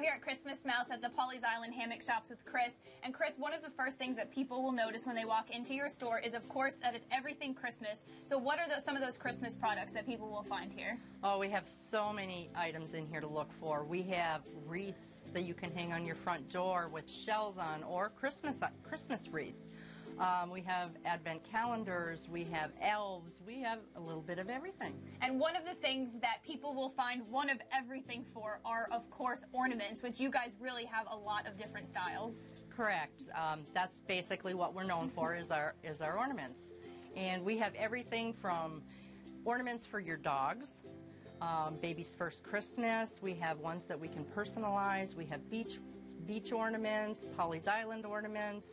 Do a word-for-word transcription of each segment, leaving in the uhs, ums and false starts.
We're here at Christmas Mouse at the Pawleys Island Hammock Shops with Chris. And Chris, one of the first things that people will notice when they walk into your store is, of course, that it's everything Christmas. So what are those, some of those Christmas products that people will find here? Oh, we have so many items in here to look for. We have wreaths that you can hang on your front door with shells on, or Christmas, Christmas wreaths. Um, we have advent calendars, we have elves, we have a little bit of everything. And one of the things that people will find one of everything for are, of course, ornaments, which you guys really have a lot of different styles. Correct. Um, that's basically what we're known for is our, is our ornaments. And we have everything from ornaments for your dogs, um, baby's first Christmas, we have ones that we can personalize, we have beach, beach ornaments, Pawleys Island ornaments.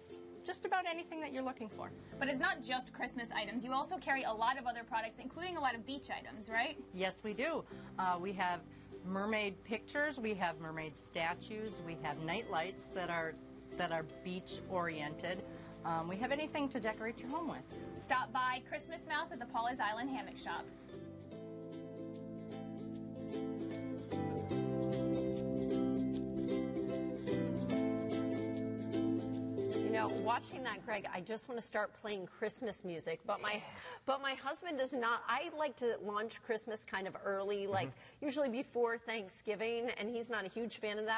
Just about anything that you're looking for. But it's not just Christmas items. You also carry a lot of other products, including a lot of beach items, right? Yes, we do. Uh, we have mermaid pictures, we have mermaid statues, we have night lights that are that are beach-oriented. Um, we have anything to decorate your home with. Stop by Christmas Mouse at the Pawleys Island Hammock Shops. Now, watching that, Greg, I just want to start playing Christmas music, but my but my husband does not. I like to launch Christmas kind of early, like mm-hmm. usually before Thanksgiving, and he's not a huge fan of that.